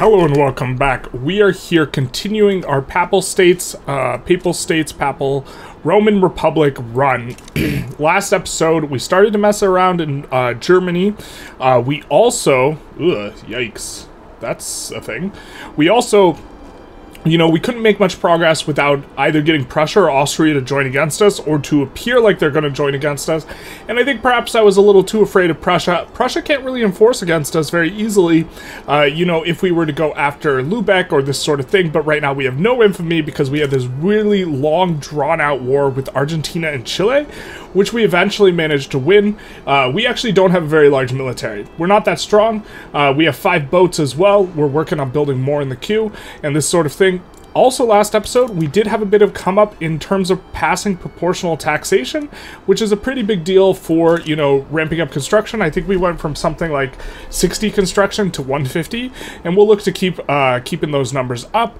Hello and welcome back. We are here continuing our Papal Roman Republic run. Last episode, we started to mess around in Germany. We also, yikes, that's a thing. We also, you know, we couldn't make much progress without either getting Prussia or Austria to join against us or to appear like they're going to join against us. And I think perhaps I was a little too afraid of Prussia. Prussia can't really enforce against us very easily, you know, if we were to go after Lubeck or this sort of thing. But right now we have no infamy because we had this really long, drawn-out war with Argentina and Chile, which we eventually managed to win. We actually don't have a very large military. We're not that strong. We have 5 boats as well. We're working on building more in the queue and this sort of thing. Also, last episode, we did have a bit of come up in terms of passing proportional taxation, which is a pretty big deal for, you know, ramping up construction. I think we went from something like 60 construction to 150, and we'll look to keep keeping those numbers up.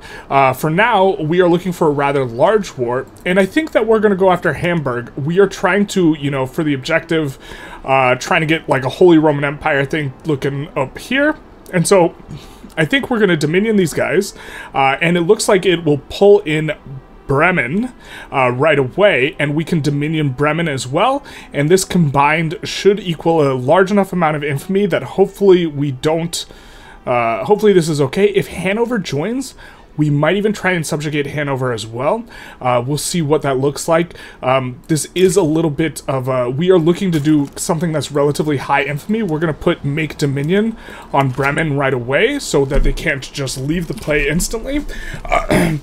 For now, we are looking for a rather large war, and I think that we're going to go after Hamburg. We are trying to, you know, for the objective, trying to get like a Holy Roman Empire thing looking up here, and so I think we're going to dominion these guys, and it looks like it will pull in Bremen right away, and we can dominion Bremen as well, and this combined should equal a large enough amount of infamy that hopefully we don't, hopefully this is okay. If Hanover joins, we might even try and subjugate Hanover as well. We'll see what that looks like. This is a little bit of a, we are looking to do something that's relatively high infamy. We're going to put make dominion on Bremen right away so that they can't just leave the play instantly.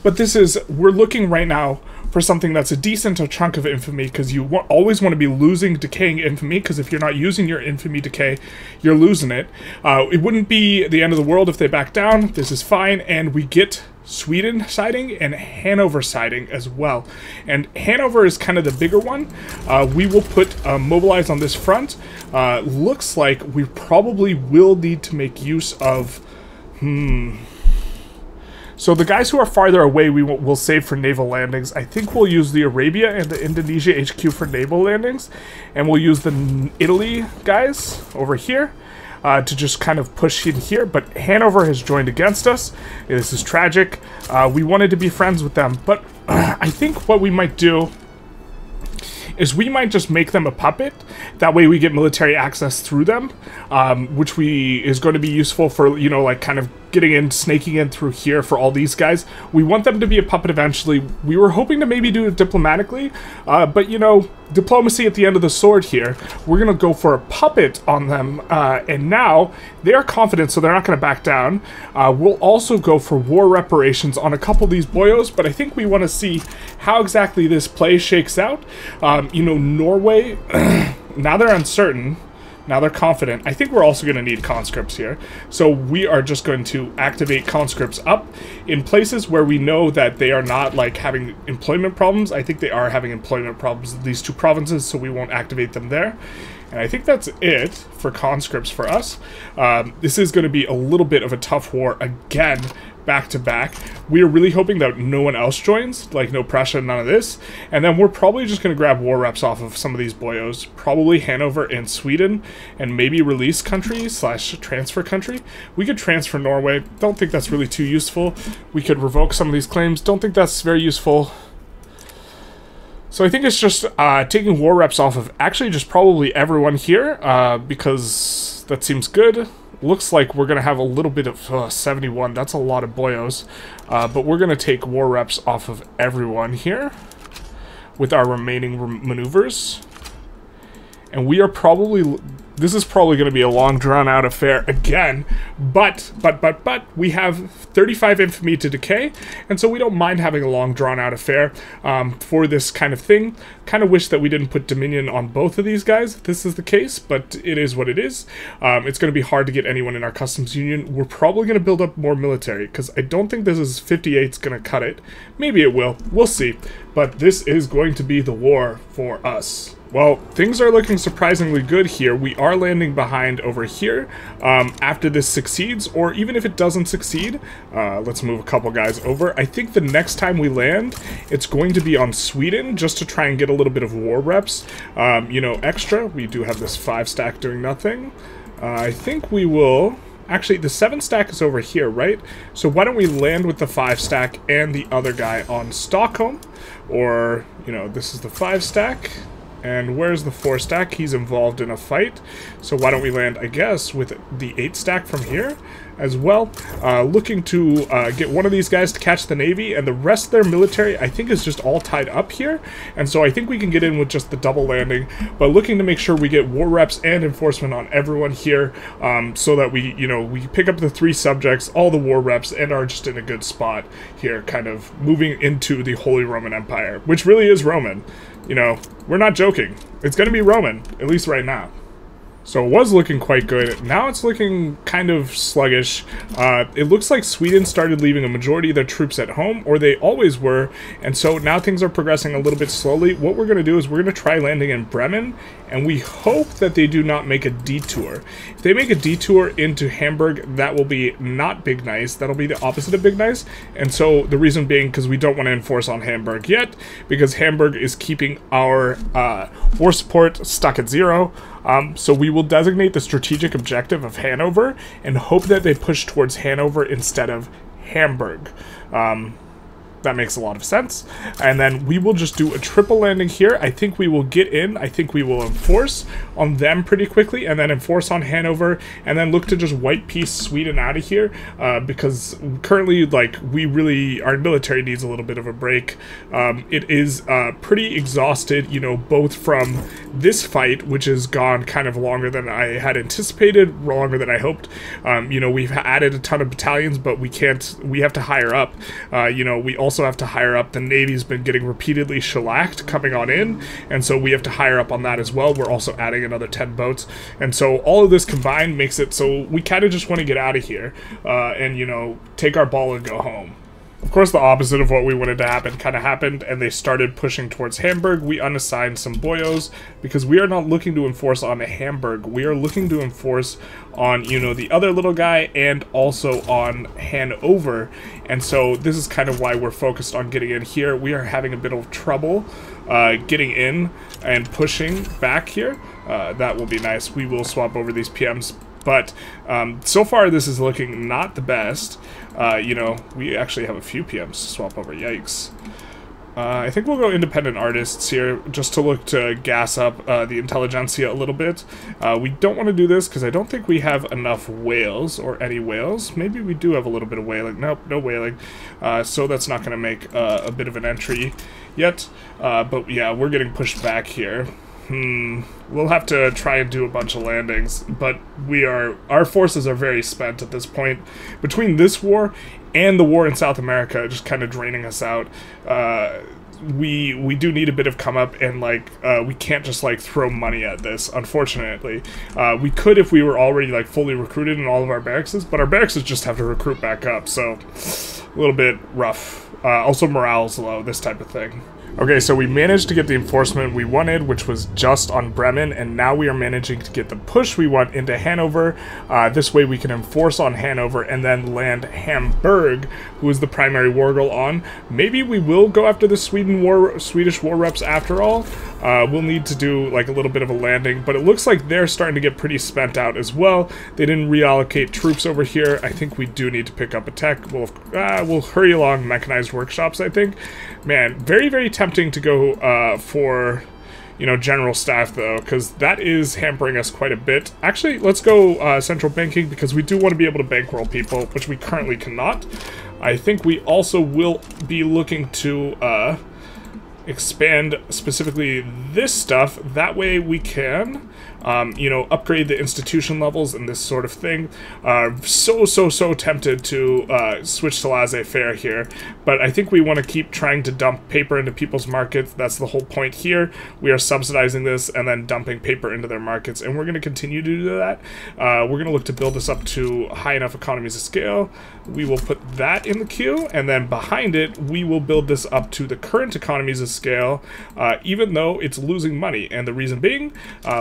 But this is, we're looking right now for something that's a decent chunk of infamy, because you always want to be losing decaying infamy, because if you're not using your infamy decay, you're losing it. It wouldn't be the end of the world if they back down. This is fine, and we get Sweden siding and Hanover siding as well. And Hanover is kind of the bigger one. We will put mobilize on this front. Looks like we probably will need to make use of, so the guys who are farther away we will save for naval landings. I think we'll use the Arabia and the Indonesia HQ for naval landings. And we'll use the Italy guys over here to just kind of push in here. But Hanover has joined against us. This is tragic. We wanted to be friends with them. But I think what we might do is we might just make them a puppet. That way we get military access through them, which is going to be useful for, you know, like kind of getting in, snaking in through here for all these guys. We want them to be a puppet eventually. We were hoping to maybe do it diplomatically, but, you know, diplomacy at the end of the sword here. We're going to go for a puppet on them, and now they are confident, so they're not going to back down. We'll also go for war reparations on a couple of these boyos, but I think we want to see how exactly this play shakes out. You know, Norway, now they're uncertain. Now they're confident. I think we're also going to need conscripts here. So we are just going to activate conscripts up in places where we know that they are not like having employment problems. I think they are having employment problems in these two provinces, so we won't activate them there. And I think that's it for conscripts for us. This is going to be a little bit of a tough war again, back to back. We are really hoping that no one else joins, like no Prussia, none of this. And then we're probably just going to grab war reps off of some of these boyos, probably Hanover and Sweden, and maybe release country slash transfer country. We could transfer Norway. Don't think that's really too useful. We could revoke some of these claims. Don't think that's very useful. So I think it's just taking war reps off of actually just probably everyone here, because that seems good. Looks like we're going to have a little bit of 71. That's a lot of boyos. But we're going to take war reps off of everyone here with our remaining maneuvers. And we are probably, this is probably going to be a long drawn out affair again, but we have 35 infamy to decay, and so we don't mind having a long drawn out affair for this kind of thing. Kind of wish that we didn't put dominion on both of these guys if this is the case, but it is what it is. It's going to be hard to get anyone in our customs union. We're probably going to build up more military because I don't think this is 58's going to cut it. Maybe it will. We'll see. But this is going to be the war for us. Well, things are looking surprisingly good here. We are landing behind over here. After this succeeds, or even if it doesn't succeed, let's move a couple guys over. I think the next time we land, it's going to be on Sweden, just to try and get a little bit of war reps. You know, extra. We do have this 5 stack doing nothing. I think we will Actually, the 7-stack is over here, right? So why don't we land with the 5-stack and the other guy on Stockholm? Or, you know, this is the 5-stack. And where's the 4-stack? He's involved in a fight. So why don't we land, I guess, with the 8-stack from here as well. Looking to get one of these guys to catch the Navy, and the rest of their military, I think, is just all tied up here. And so I think we can get in with just the double landing, but looking to make sure we get war reps and enforcement on everyone here, so that we, you know, we pick up the 3 subjects, all the war reps, and are just in a good spot here, kind of moving into the Holy Roman Empire, which really is Roman. You know, we're not joking. It's going to be Roman, at least right now. So it was looking quite good. Now it's looking kind of sluggish. It looks like Sweden started leaving a majority of their troops at home, or they always were, and so now things are progressing a little bit slowly. What we're going to do is we're going to try landing in Bremen, and we hope that they do not make a detour. If they make a detour into Hamburg, that will be not big nice. That'll be the opposite of big nice, and so the reason being because we don't want to enforce on Hamburg yet, because Hamburg is keeping our war support stuck at 0. So we will designate the strategic objective of Hanover and hope that they push towards Hanover instead of Hamburg. That makes a lot of sense. And then we will just do a triple landing here. I think we will get in. I think we will enforce on them pretty quickly, and then enforce on Hanover, and then look to just white piece Sweden out of here, because currently, like, we really, our military needs a little bit of a break. It is pretty exhausted, you know, both from this fight, which has gone kind of longer than I had anticipated, longer than I hoped. You know, we've added a ton of battalions, but we can't, we have to hire up. You know, we also have to hire up. The Navy's been getting repeatedly shellacked coming on in, and so we have to hire up on that as well. We're also adding another 10 boats, and so all of this combined makes it so we kind of just want to get out of here and, you know, take our ball and go home. Of course, the opposite of what we wanted to happen kind of happened, and they started pushing towards Hamburg. We unassigned some boyos because we are not looking to enforce on Hamburg. We are looking to enforce on, you know, the other little guy, and also on Hanover. And so this is kind of why we're focused on getting in here. We are having a bit of trouble getting in and pushing back here. That will be nice. We will swap over these PMs. But so far, this is looking not the best. You know, we actually have a few PMs to swap over. Yikes. I think we'll go independent artists here just to look to gas up the intelligentsia a little bit. We don't want to do this because I don't think we have enough whales or any whales. Maybe we do have a little bit of whaling. Nope, no whaling. So that's not going to make a bit of an entry yet. But yeah, we're getting pushed back here. We'll have to try and do a bunch of landings, but we are, our forces are very spent at this point. Between this war and the war in South America just kind of draining us out, we do need a bit of come up, and like we can't just like throw money at this, unfortunately. We could if we were already like fully recruited in all of our barracks, but our barracks just have to recruit back up, so a little bit rough. Also morale's low, this type of thing. Okay, so we managed to get the enforcement we wanted, which was just on Bremen, and now we are managing to get the push we want into Hanover. This way we can enforce on Hanover and then land Hamburg, who is the primary war goal on. Maybe we will go after the Swedish war reps after all. We'll need to do like a little bit of a landing, but it looks like they're starting to get pretty spent out as well. They didn't reallocate troops over here. I think we do need to pick up a tech. We'll hurry along mechanized workshops, I think. Man, very, very tempting. Tempting to go for, you know, general staff though, because that is hampering us quite a bit. Actually, let's go central banking, because we do want to be able to bankroll people, which we currently cannot. I think we also will be looking to expand specifically this stuff. That way we can, you know, upgrade the institution levels and this sort of thing. So tempted to switch to laissez-faire here, but I think we want to keep trying to dump paper into people's markets. That's the whole point here. We are subsidizing this and then dumping paper into their markets, and we're going to continue to do that. We're going to look to build this up to high enough economies of scale. We will put that in the queue, and then behind it, we will build this up to the current economies of scale, even though it's losing money. And the reason being,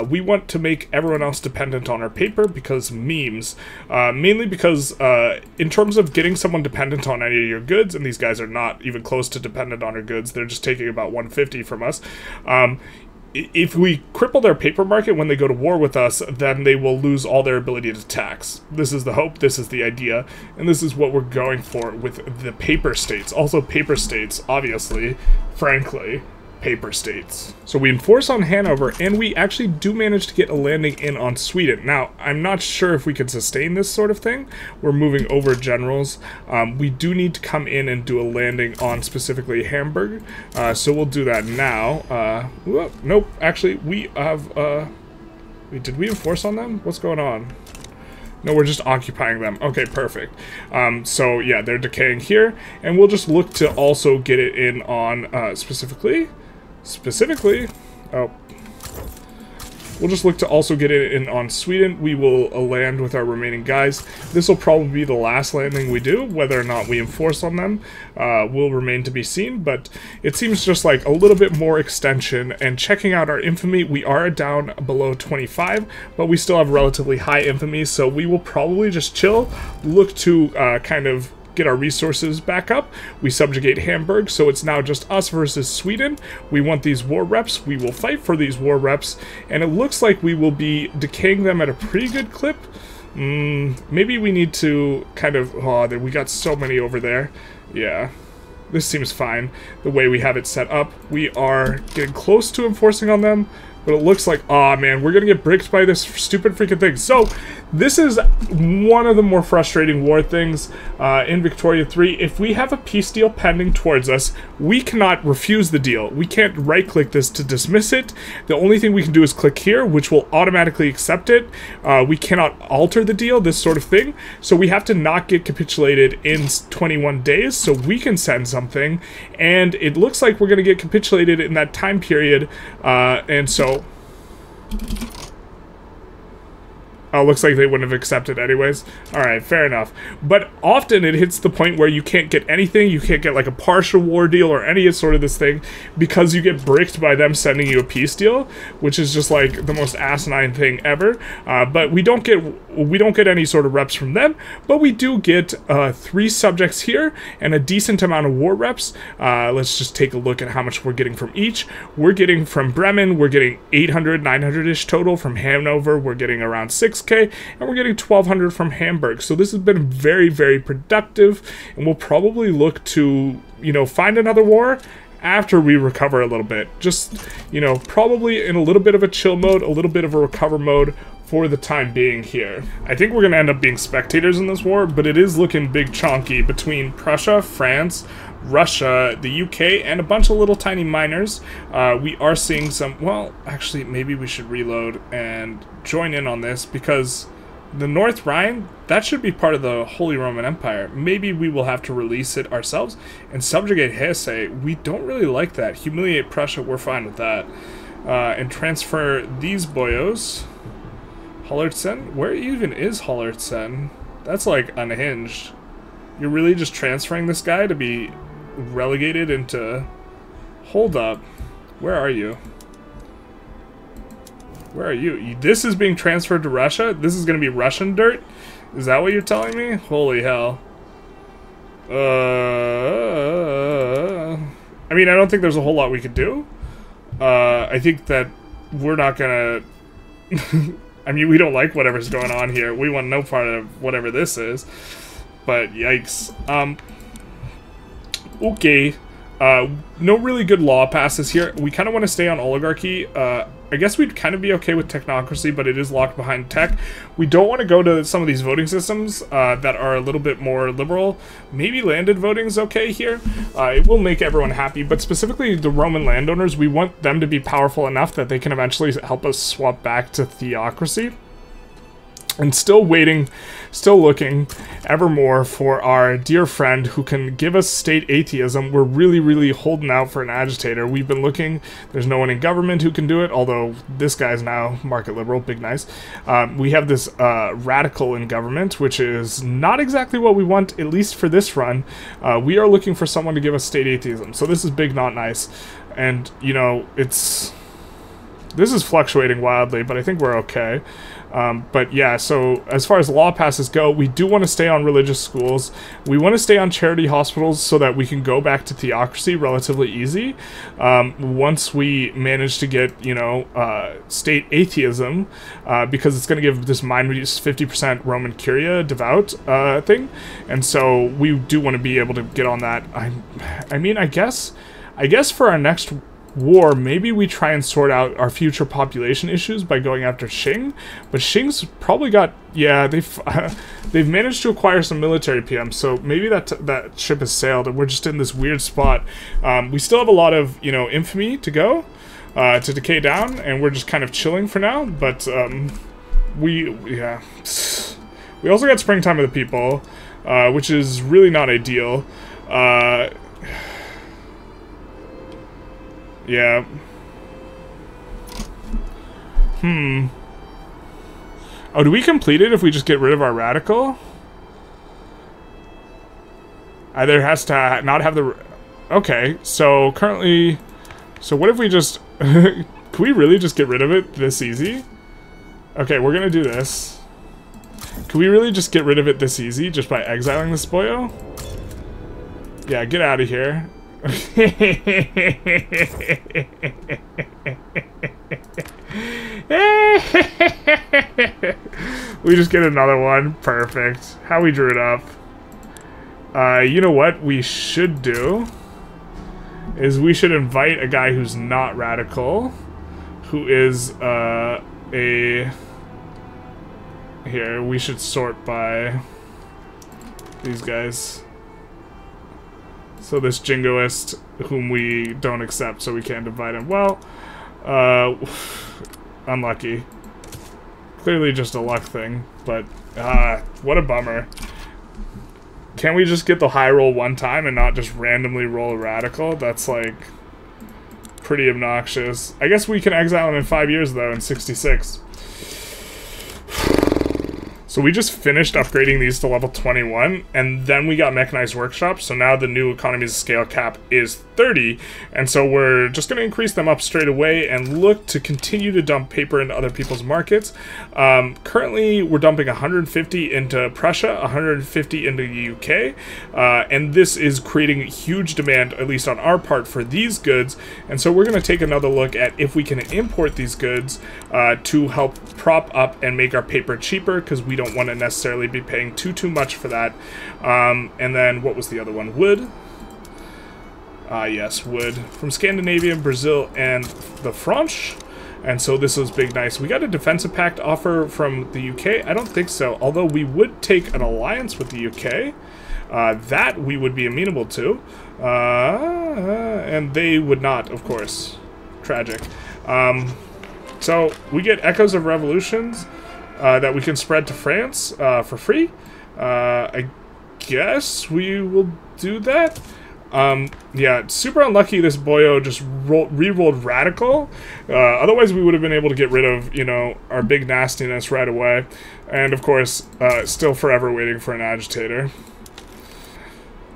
we want to make everyone else dependent on our paper because memes. Mainly because in terms of getting someone dependent on any of your goods, and these guys are not even close to dependent on our goods, they're just taking about 150 from us, if we cripple their paper market when they go to war with us, then they will lose all their ability to tax. This is the hope, this is the idea, and this is what we're going for with the paper states. Also paper states, obviously, frankly, paper states. So we enforce on Hanover, and we actually do manage to get a landing in on Sweden. Now, I'm not sure if we could sustain this sort of thing. We're moving over generals. We do need to come in and do a landing on specifically Hamburg, so we'll do that now. Nope, actually, we have... wait, did we enforce on them? What's going on? No, we're just occupying them. Okay, perfect. So, yeah, they're decaying here, and we'll just look to also get it in on we'll just look to also get it in on Sweden. We will land with our remaining guys. This will probably be the last landing we do. Whether or not we enforce on them will remain to be seen, but it seems just like a little bit more extension. And checking out our infamy, we are down below 25, but we still have relatively high infamy, so we will probably just chill, look to kind of get our resources back up. We subjugate Hamburg, so it's now just us versus Sweden. We want these war reps. We will fight for these war reps, and it looks like we will be decaying them at a pretty good clip. Maybe we need to kind of... Oh, we got so many over there. Yeah, this seems fine, the way we have it set up. We are getting close to enforcing on them, but it looks like, oh man, we're gonna get bricked by this stupid freaking thing. So this is one of the more frustrating war things in Victoria 3. If we have a peace deal pending towards us, we cannot refuse the deal. We can't right-click this to dismiss it. The only thing we can do is click here, which will automatically accept it. We cannot alter the deal, this sort of thing. So we have to not get capitulated in 21 days so we can send something. And it looks like we're going to get capitulated in that time period. And so... Oh, looks like they wouldn't have accepted anyways. Alright, fair enough. But often it hits the point where you can't get anything. You can't get like a partial war deal or any sort of this thing because you get bricked by them sending you a peace deal, which is just like the most asinine thing ever. But we don't get any sort of reps from them, but we do get 3 subjects here and a decent amount of war reps. Let's just take a look at how much we're getting from each. We're getting from Bremen, we're getting 800, 900-ish total. From Hanover, we're getting around 6K, and we're getting 1200 from Hamburg. So this has been very, very productive, and we'll probably look to, you know, find another war after we recover a little bit. Just, you know, probably in a little bit of a chill mode, a little bit of a recover mode for the time being here. I think we're gonna end up being spectators in this war, but it is looking big chonky between Prussia, France, Russia, the UK, and a bunch of little tiny miners. We are seeing some, well, actually maybe we should reload and join in on this, because the North Rhine, that should be part of the Holy Roman Empire. Maybe we will have to release it ourselves and subjugate Hesse. We don't really like that. Humiliate Prussia, we're fine with that. And transfer these boyos. Hollertsen? Where even is Hollertsen? That's like unhinged. You're really just transferring this guy to be relegated into... Hold up. Where are you? Where are you? This is being transferred to Russia? This is going to be Russian dirt? Is that what you're telling me? Holy hell. I mean, I don't think there's a whole lot we could do. I think that we're not going to... I mean, we don't like whatever's going on here. We want no part of whatever this is. But, yikes. Okay. No really good law passes here. We kind of want to stay on oligarchy. I guess we'd kind of be okay with technocracy, but it is locked behind tech. We don't want to go to some of these voting systems that are a little bit more liberal. Maybe landed voting's okay here. It will make everyone happy, but specifically the Roman landowners, we want them to be powerful enough that they can eventually help us swap back to theocracy. And still waiting, still looking evermore for our dear friend who can give us state atheism. We're really, really holding out for an agitator. We've been looking. There's no one in government who can do it, although this guy's now market liberal, big nice. We have this radical in government, which is not exactly what we want, at least for this run. We are looking for someone to give us state atheism. So this is big, not nice. And, you know, it's... This is fluctuating wildly, but I think we're okay. But yeah, so as far as law passes go, we do want to stay on religious schools. We want to stay on charity hospitals so that we can go back to theocracy relatively easy. Once we manage to get, you know, state atheism, because it's going to give this mind reduced 50% Roman Curia devout thing. And so we do want to be able to get on that. I mean, I guess for our next war, maybe we try and sort out our future population issues by going after Qing, but Qing's probably got, yeah, they've managed to acquire some military PMs, so maybe that ship has sailed and we're just in this weird spot. We still have a lot of, you know, infamy to go, to decay down, and we're just kind of chilling for now, but we also got Springtime of the People, which is really not ideal. Yeah. Oh, do we complete it if we just get rid of our radical? Either has to not have the... Okay, so currently... So what if we just... Can we really just get rid of it this easy? Okay, we're gonna do this. Can we really just get rid of it this easy just by exiling this boyo? Yeah, get out of here. We just get another one. Perfect. How we drew it up. You know what we should do is we should invite a guy who's not radical, who is a... Here, we should sort by these guys. So this jingoist, whom we don't accept, so we can't invite him. Well, unlucky. Clearly just a luck thing, but what a bummer. Can we just get the high roll one time and not just randomly roll a radical? That's, like, pretty obnoxious. I guess we can exile him in 5 years, though, in 66. So we just finished upgrading these to level 21, and then we got mechanized workshops, so now the new economy's scale cap is 30, and so we're just going to increase them up straight away and look to continue to dump paper into other people's markets. Currently, we're dumping 150 into Prussia, 150 into the UK, and this is creating huge demand, at least on our part, for these goods, and so we're going to take another look at if we can import these goods to help prop up and make our paper cheaper, because we don't want to necessarily be paying too much for that. And then what was the other one? Wood. Yes, wood from Scandinavia, Brazil, and the French. And so this was big nice. We got a defensive pact offer from the UK. I don't think so, although we would take an alliance with the UK. That we would be amenable to. And they would not, of course. Tragic. So we get Echoes of Revolutions. That we can spread to France for free. I guess we will do that. Yeah, super unlucky this boyo just re-rolled Radical. Otherwise we would have been able to get rid of, you know, our big nastiness right away. And of course, still forever waiting for an agitator.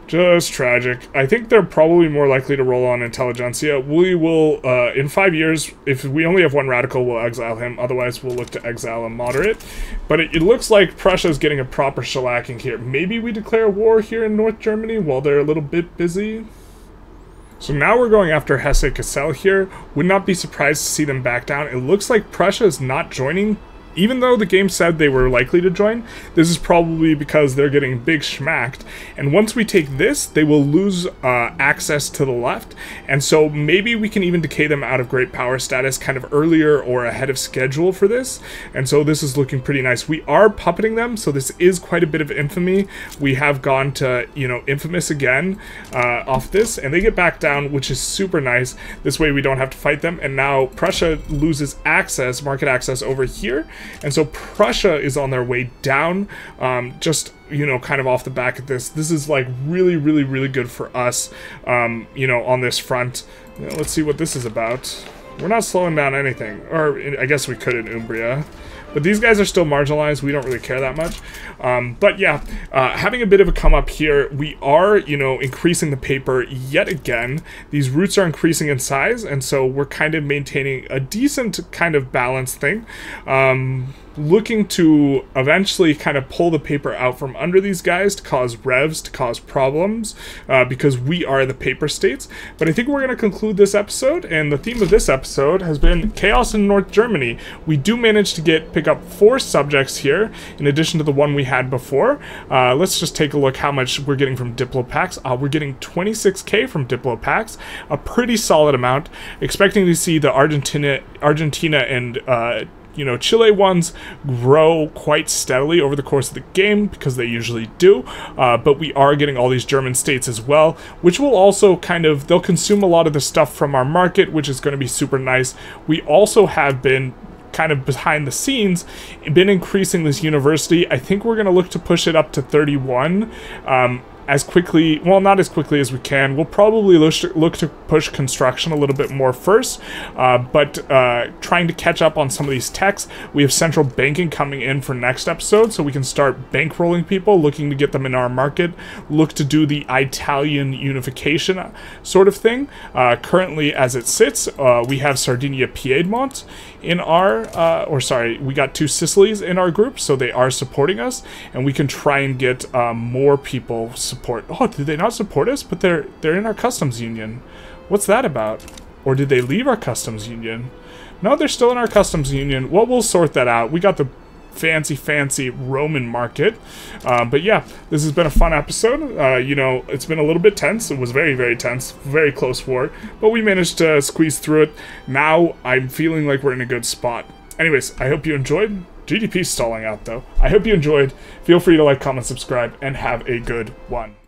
Just tragic. I think they're probably more likely to roll on Intelligentsia. We will, in 5 years, if we only have one Radical, we'll exile him. Otherwise, we'll look to exile a Moderate. But it looks like Prussia's getting a proper shellacking here. Maybe we declare war here in North Germany while they're a little bit busy. So now we're going after Hesse-Cassel here. Would not be surprised to see them back down. It looks like Prussia is not joining. Even though the game said they were likely to join, this is probably because they're getting big schmacked. And once we take this, they will lose access to the left. And so maybe we can even decay them out of great power status kind of earlier or ahead of schedule for this. And so this is looking pretty nice. We are puppeting them, so this is quite a bit of infamy. We have gone to, you know, infamous again off this. And they get back down, which is super nice. This way we don't have to fight them. And now Prussia loses access, market access over here. And so Prussia is on their way down, just, you know, kind of off the back of this. This is, like, really, really, really good for us, you know, on this front. You know, let's see what this is about. We're not slowing down anything, or I guess we could in Umbria. But these guys are still marginalized. We don't really care that much. But yeah, having a bit of a come up here. We are, you know, increasing the paper yet again. These routes are increasing in size, and so we're kind of maintaining a decent kind of balanced thing. looking to eventually kind of pull the paper out from under these guys to cause revs, to cause problems, because we are the paper states. But I think we're going to conclude this episode, and the theme of this episode has been chaos in North Germany. We do manage to pick up 4 subjects here, in addition to the one we had before. Let's just take a look how much we're getting from DiploPax. We're getting 26k from DiploPax, a pretty solid amount. Expecting to see the Argentina and you know, Chile ones grow quite steadily over the course of the game, because they usually do, but we are getting all these German states as well, which will also kind of, they'll consume a lot of the stuff from our market, which is going to be super nice. We also have been kind of behind the scenes been increasing this university. I think we're going to look to push it up to 31 as quickly, well, not as quickly as we can. We'll probably look to push construction a little bit more first, but trying to catch up on some of these techs. We have central banking coming in for next episode, so we can start bankrolling people, looking to get them in our market, look to do the Italian unification sort of thing. Currently, as it sits, we have Sardinia, Piedmont in our, we got Two Sicilies in our group, so they are supporting us, and we can try and get more people support. Oh, did they not support us? But they're in our customs union. What's that about? Or did they leave our customs union? No, they're still in our customs union. Well, we'll sort that out. We got the fancy Roman market, but yeah, this has been a fun episode. You know, it's been a little bit tense. It was very, very tense, very close war, but we managed to squeeze through it. Now I'm feeling like we're in a good spot. Anyways, I hope you enjoyed. GDP stalling out though. I hope you enjoyed. Feel free to like, comment, subscribe, and have a good one.